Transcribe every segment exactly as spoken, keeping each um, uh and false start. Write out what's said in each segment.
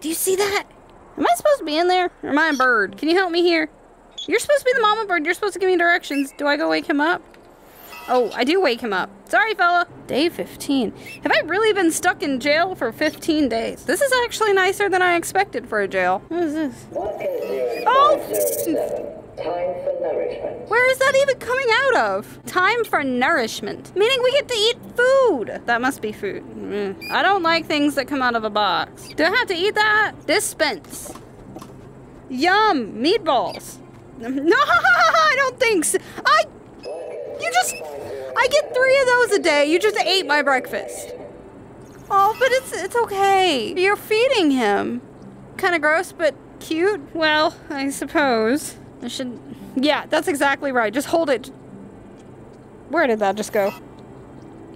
Do you see that? Am I supposed to be in there? Or am I a bird? Can you help me here? You're supposed to be the mama bird. You're supposed to give me directions. Do I go wake him up? Oh, I do wake him up. Sorry, fella. Day fifteen. Have I really been stuck in jail for fifteen days? This is actually nicer than I expected for a jail. What is this? Oh! Time for nourishment. Where is that even coming out of? Time for nourishment. Meaning we get to eat food. That must be food. Mm. I don't like things that come out of a box. Do I have to eat that? Dispense. Yum. Meatballs. No, I don't think so. I, you just, I get three of those a day. You just ate my breakfast. Oh, but it's, it's okay. You're feeding him. Kind of gross, but cute. Well, I suppose. I should, yeah, that's exactly right. Just hold it. Where did that just go?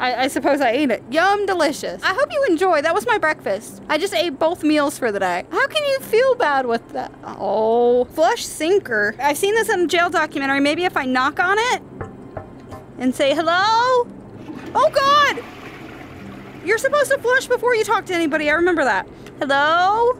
I, I suppose I ate it. Yum, delicious. I hope you enjoy. That was my breakfast. I just ate both meals for the day. How can you feel bad with that? Oh, flush sinker. I've seen this in a jail documentary. Maybe if I knock on it and say hello. Oh God, you're supposed to flush before you talk to anybody. I remember that. Hello?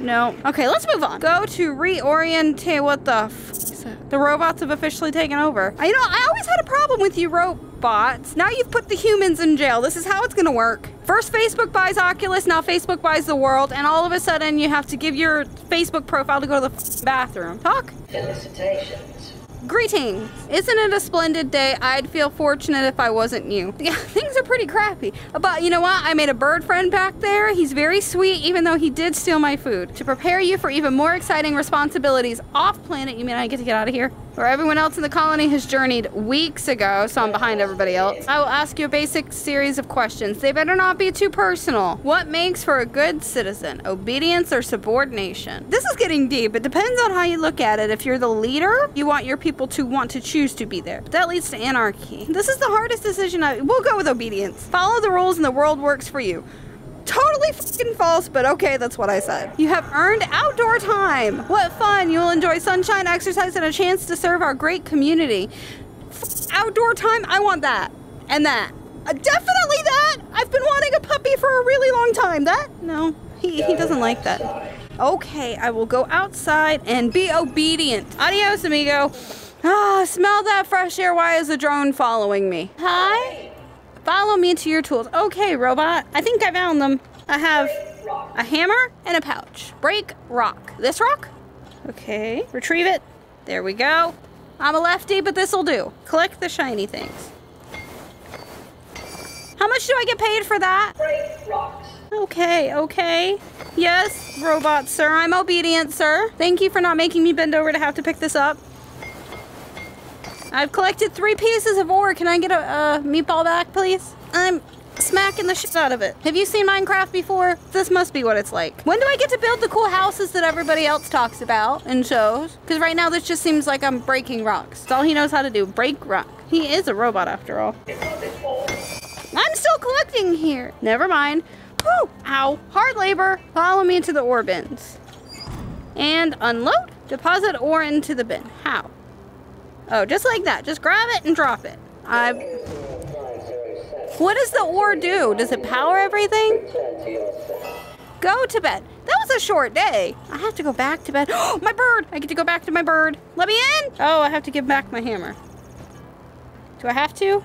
No. Okay, let's move on. Go to reorientate. What the f is that? The robots have officially taken over. I, you know, I always had a problem with you robots. Now you've put the humans in jail. This is how it's gonna work. First Facebook buys Oculus, now Facebook buys the world, and all of a sudden you have to give your Facebook profile to go to the f bathroom. Talk? Felicitations. Greetings. Isn't it a splendid day? I'd feel fortunate if I wasn't you. Yeah, things are pretty crappy. But you know what? I made a bird friend back there. He's very sweet, even though he did steal my food. To prepare you for even more exciting responsibilities off planet, you mean I get to get out of here? Where everyone else in the colony has journeyed weeks ago, so I'm behind everybody else. I will ask you a basic series of questions. They better not be too personal. What makes for a good citizen? Obedience or subordination? This is getting deep. It depends on how you look at it. If you're the leader, you want your people to want to choose to be there. That leads to anarchy. This is the hardest decision. I, we'll go with obedience. Follow the rules and the world works for you. Totally fucking false, but okay, that's what I said. You have earned outdoor time. What fun. You'll enjoy sunshine, exercise, and a chance to serve our great community. F outdoor time, I want that. And that. Uh, definitely that. I've been wanting a puppy for a really long time. That? No, he, he doesn't like that. Okay, I will go outside and be obedient. Adios, amigo. Ah, smell that fresh air. Why is the drone following me? Hi. Follow me to your tools. Okay, robot. I think I found them. I have a hammer and a pouch. Break rock. This rock? Okay. Retrieve it. There we go. I'm a lefty, but this'll do. Collect the shiny things. How much do I get paid for that? Break rocks. Okay, okay. Yes, robot sir. I'm obedient, sir. Thank you for not making me bend over to have to pick this up. I've collected three pieces of ore. Can I get a, a meatball back, please? I'm smacking the shit out of it. Have you seen Minecraft before? This must be what it's like. When do I get to build the cool houses that everybody else talks about and shows? Because right now this just seems like I'm breaking rocks. It's all he knows how to do, break rock. He is a robot after all. I'm still collecting here. Never mind. Whew, ow, hard labor. Follow me into the ore bins. And unload, deposit ore into the bin. How? Oh, just like that. Just grab it and drop it. I've... What does the ore do? Does it power everything? Go to bed. That was a short day. I have to go back to bed. Oh, my bird! I get to go back to my bird. Let me in! Oh, I have to give back my hammer. Do I have to?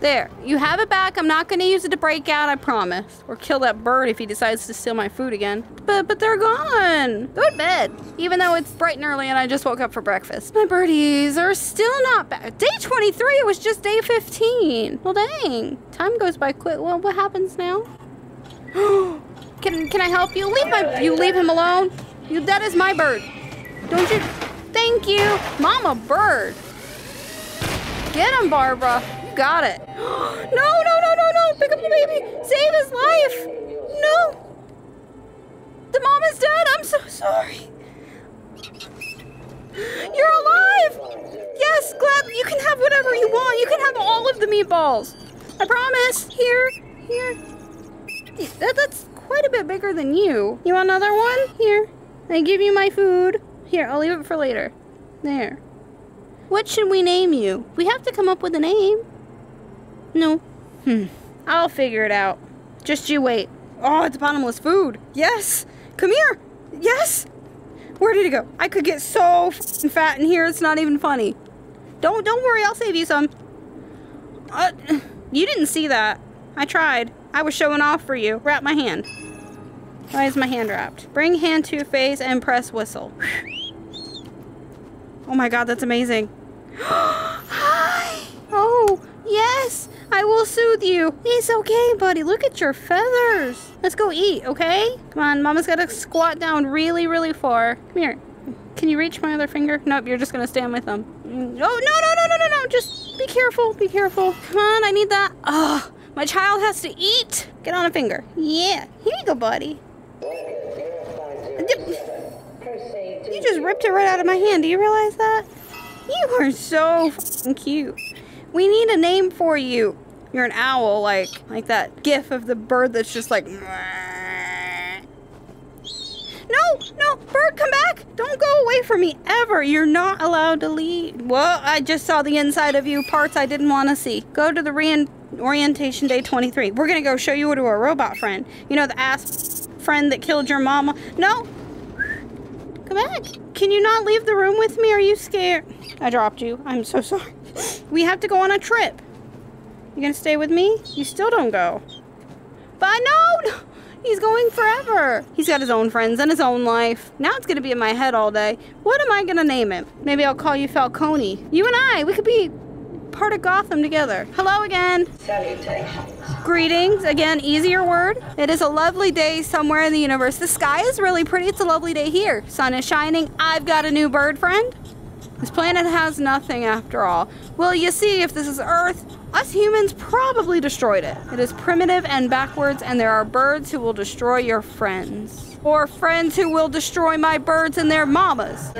There. You have it back. I'm not going to use it to break out, I promise. Or kill that bird if he decides to steal my food again. But but they're gone. Go to bed. Even though it's bright and early and I just woke up for breakfast. My birdies are still not back. Day twenty-three. It was just day fifteen. Well, dang. Time goes by quick. Well, what happens now? can can I help you? Leave my you leave him alone. You that is my bird. Don't you? Thank you, Mama Bird. Get him, Barbara. Got it. No, no, no, no, no. Pick up the baby. Save his life. No. The mom is dead. I'm so sorry. You're alive. Yes, gladly. You can have whatever you want. You can have all of the meatballs. I promise. Here, here. That, that's quite a bit bigger than you. You want another one? Here. I give you my food. Here, I'll leave it for later. There. What should we name you? We have to come up with a name. No. Hmm. I'll figure it out. Just you wait. Oh, it's bottomless food. Yes. Come here. Yes. Where did it go? I could get so f***ing fat in here, it's not even funny. Don't, don't worry, I'll save you some. Uh, you didn't see that. I tried. I was showing off for you. Wrap my hand. Why is my hand wrapped? Bring hand to face and press whistle. Oh my god, that's amazing. Hi! Oh, yes! I will soothe you. It's okay, buddy. Look at your feathers. Let's go eat, okay? Come on, Mama's gotta squat down really, really far. Come here. Can you reach my other finger? Nope, you're just gonna stand with them. Oh, no, no, no, no, no, no. Just be careful, be careful. Come on, I need that. Oh, my child has to eat. Get on a finger. Yeah, here you go, buddy. You just ripped it right out of my hand. Do you realize that? You are so f***ing cute. We need a name for you. You're an owl, like like that gif of the bird that's just like... No, no, bird, come back. Don't go away from me ever. You're not allowed to leave. Well, I just saw the inside of you, parts I didn't want to see. Go to the reorientation day twenty-three. We're going to go show you to a robot friend. You know, the ass friend that killed your mama. No. Come back. Can you not leave the room with me? Are you scared? I dropped you. I'm so sorry. We have to go on a trip. You gonna stay with me? You still don't go. But no! He's going forever. He's got his own friends and his own life. Now it's gonna be in my head all day. What am I gonna name him? Maybe I'll call you Falcone. You and I, we could be part of Gotham together. Hello again. Salutations. Greetings. Again, easier word. It is a lovely day somewhere in the universe. The sky is really pretty. It's a lovely day here. Sun is shining. I've got a new bird friend. This planet has nothing after all. Well, you see, if this is Earth, us humans probably destroyed it. It is primitive and backwards, and there are birds who will destroy your friends. Or friends who will destroy my birds and their mamas.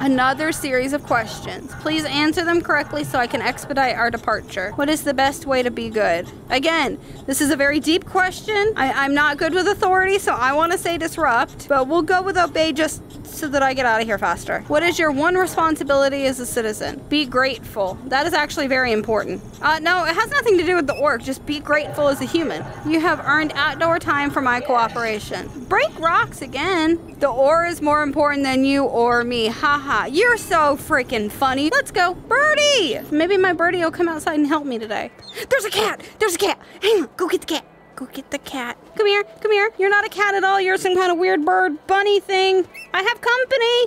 Another series of questions. Please answer them correctly so I can expedite our departure. What is the best way to be good? Again, this is a very deep question. I, I'm not good with authority, so I want to say disrupt, but we'll go with obey just so that I get out of here faster. What is your one responsibility as a citizen? Be grateful. That is actually very important. Uh, no, it has nothing to do with the orc. Just be grateful as a human. You have earned outdoor time for my cooperation. Break rocks again. The ore is more important than you or me. Haha, you're so freaking funny. Let's go, birdie. Maybe my birdie will come outside and help me today. There's a cat, there's a cat. Hang on, go get the cat. Go get the cat. Come here, come here. You're not a cat at all. You're some kind of weird bird bunny thing. I have company.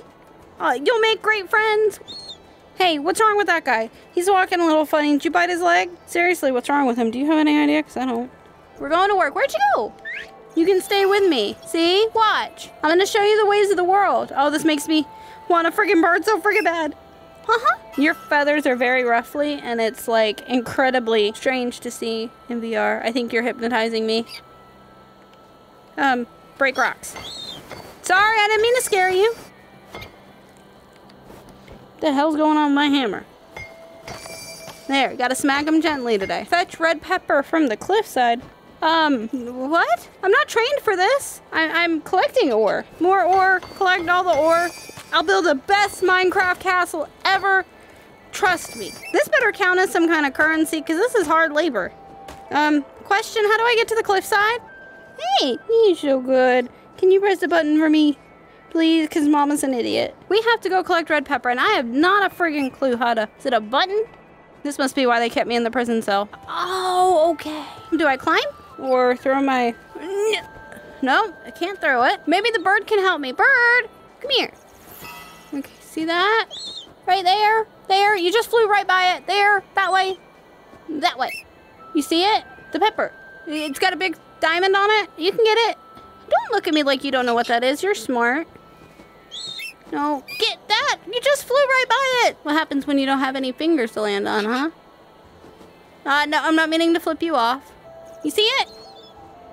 Uh, you'll make great friends. Hey, what's wrong with that guy? He's walking a little funny. Did you bite his leg? Seriously, what's wrong with him? Do you have any idea? Because I don't. We're going to work. Where'd you go? You can stay with me. See? Watch. I'm going to show you the ways of the world. Oh, this makes me want a friggin' bird so friggin' bad. Uh-huh. Your feathers are very ruffly, and it's, like, incredibly strange to see in V R. I think you're hypnotizing me. Um, break rocks. Sorry, I didn't mean to scare you. What the hell's going on with my hammer? There, gotta smack him gently today. Fetch red pepper from the cliffside. Um, what? I'm not trained for this. I I'm collecting ore. More ore, collect all the ore. I'll build the best Minecraft castle ever. Trust me. This better count as some kind of currency, because this is hard labor. Um, question, how do I get to the cliffside? Hey, you're so good. Can you press the button for me? Please, because Mama's an idiot. We have to go collect red pepper, and I have not a friggin' clue how to... Is it a button? This must be why they kept me in the prison cell. Oh, okay. Do I climb? Or throw my... No, I can't throw it. Maybe the bird can help me. Bird, come here. Okay, see that? Right there, there. You just flew right by it. There, that way, that way. You see it? The pepper. It's got a big diamond on it. You can get it. Don't look at me like you don't know what that is. You're smart. No, get that. You just flew right by it. What happens when you don't have any fingers to land on, huh? Uh, no, I'm not meaning to flip you off. You see it?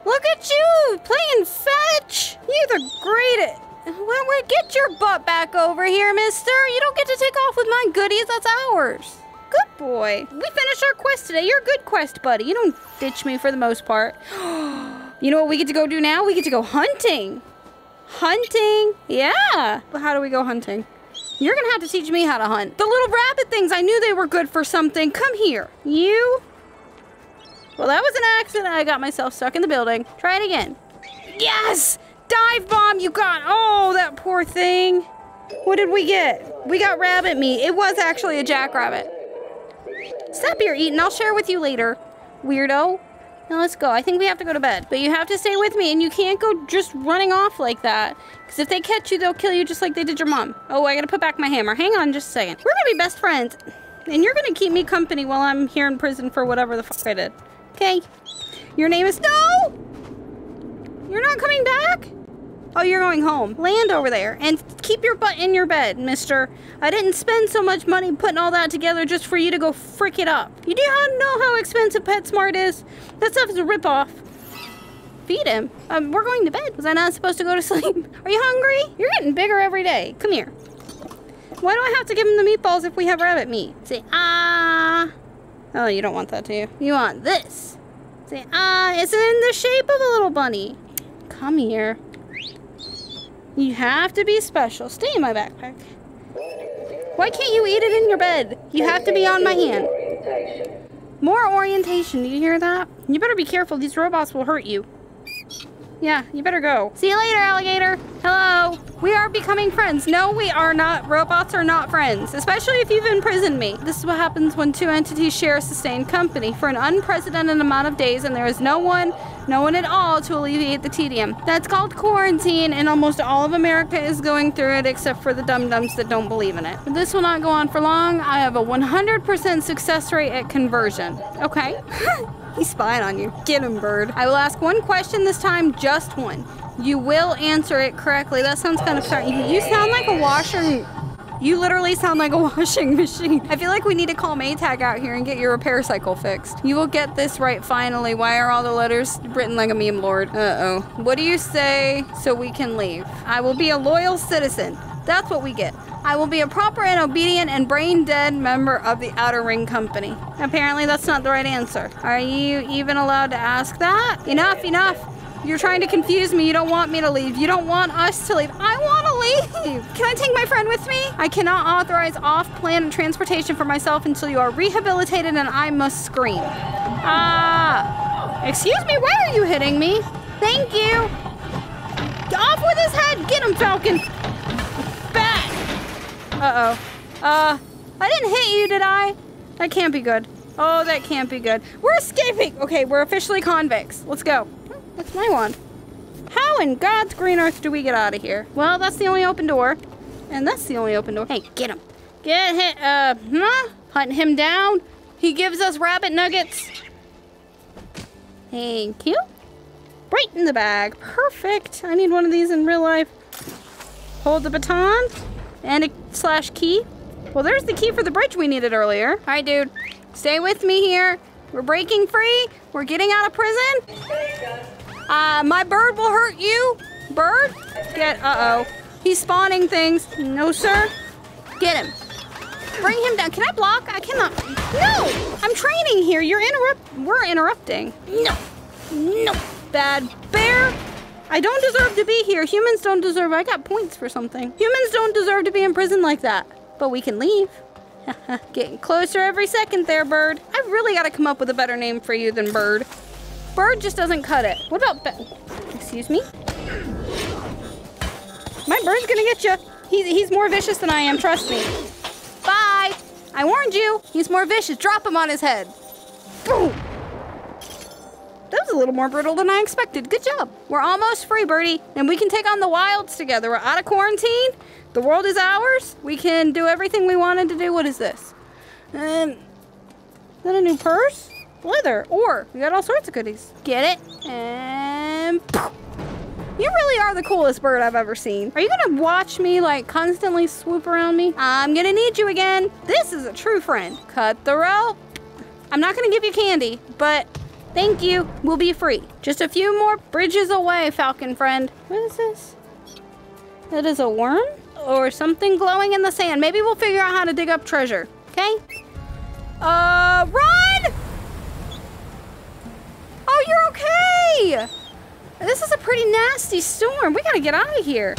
Look at you, playing fetch. You're the greatest. Well, well, get your butt back over here, mister. You don't get to take off with my goodies. That's ours. Good boy. We finished our quest today. You're a good quest, buddy. You don't ditch me for the most part. You know what we get to go do now? We get to go hunting. Hunting? Yeah. But how do we go hunting? You're gonna have to teach me how to hunt. The little rabbit things, I knew they were good for something. Come here. You. Well, that was an accident. I got myself stuck in the building. Try it again. Yes! Dive bomb you got. Oh, that poor thing. What did we get? We got rabbit meat. It was actually a jackrabbit. Stop your eating. I'll share with you later, weirdo. Now let's go. I think we have to go to bed. But you have to stay with me, and you can't go just running off like that. Because if they catch you, they'll kill you just like they did your mom. Oh, I gotta put back my hammer. Hang on just a second. We're gonna be best friends. And you're gonna keep me company while I'm here in prison for whatever the fuck I did. Okay. Your name is... No! You're not coming back? Oh, you're going home. Land over there. And keep your butt in your bed, mister. I didn't spend so much money putting all that together just for you to go frick it up. You do know how expensive PetSmart is? That stuff is a ripoff. Feed him. Um, we're going to bed. Was I not supposed to go to sleep? Are you hungry? You're getting bigger every day. Come here. Why do I have to give him the meatballs if we have rabbit meat? Say, ah. Oh, you don't want that, do you? You want this. Say, ah. It's in the shape of a little bunny. Come here. You have to be special. Stay in my backpack. Why can't you eat it in your bed? You have to be on my hand. More orientation. Do you hear that? You better be careful. These robots will hurt you. Yeah, you better go. See you later, alligator. Hello. We are becoming friends. No, we are not. Robots are not friends, especially if you've imprisoned me. This is what happens when two entities share a sustained company for an unprecedented amount of days, and there is no one, no one at all to alleviate the tedium. That's called quarantine, and almost all of America is going through it except for the dum-dums that don't believe in it. But this will not go on for long. I have a one hundred percent success rate at conversion. Okay. He's spying on you. Get him, bird. I will ask one question this time, just one. You will answer it correctly. That sounds kind of starting. You sound like a washing... You literally sound like a washing machine. I feel like we need to call Maytag out here and get your repair cycle fixed. You will get this right finally. Why are all the letters written like a meme lord? Uh-oh. What do you say so we can leave? I will be a loyal citizen. That's what we get. I will be a proper and obedient and brain dead member of the Outer Ring Company. Apparently that's not the right answer. Are you even allowed to ask that? Enough, enough. You're trying to confuse me. You don't want me to leave. You don't want us to leave. I want to leave. Can I take my friend with me? I cannot authorize off-plan transportation for myself until you are rehabilitated, and I must scream. Ah, uh, excuse me, why are you hitting me? Thank you. Off with his head. Get him, Falcon. Uh-oh. Uh, I didn't hit you, did I? That can't be good. Oh, that can't be good. We're escaping. Okay, we're officially convicts. Let's go. That's my wand. How in God's green earth do we get out of here? Well, that's the only open door. And that's the only open door. Hey, get him. Get him. Uh, huh? Hunt him down. He gives us rabbit nuggets. Thank you. Right in the bag. Perfect. I need one of these in real life. Hold the baton. And a slash key. Well, there's the key for the bridge we needed earlier. All right, dude, stay with me here. We're breaking free. We're getting out of prison. Uh, my bird will hurt you. Bird? Get, uh-oh. He's spawning things. No, sir. Get him. Bring him down. Can I block? I cannot. No, I'm training here. You're interrupt. We're interrupting. No, no. Bad bear. I don't deserve to be here. Humans don't deserve... I got points for something. Humans don't deserve to be in prison like that. But we can leave. Getting closer every second there, bird. I really got to come up with a better name for you than bird. Bird just doesn't cut it. What about... Be Excuse me? My bird's going to get you. He's, he's more vicious than I am. Trust me. Bye. I warned you. He's more vicious. Drop him on his head. Boom. That was a little more brutal than I expected. Good job. We're almost free, birdie. And we can take on the wilds together. We're out of quarantine. The world is ours. We can do everything we wanted to do. What is this? Um, is that a new purse? Leather. Or we got all sorts of goodies. Get it? And poof. You really are the coolest bird I've ever seen. Are you going to watch me like constantly swoop around me? I'm going to need you again. This is a true friend. Cut the rope. I'm not going to give you candy, but... Thank you. We'll be free. Just a few more bridges away, Falcon friend. What is this? That is a worm? Or something glowing in the sand. Maybe we'll figure out how to dig up treasure. Okay? Uh, run! Oh, you're okay! This is a pretty nasty storm. We gotta get out of here.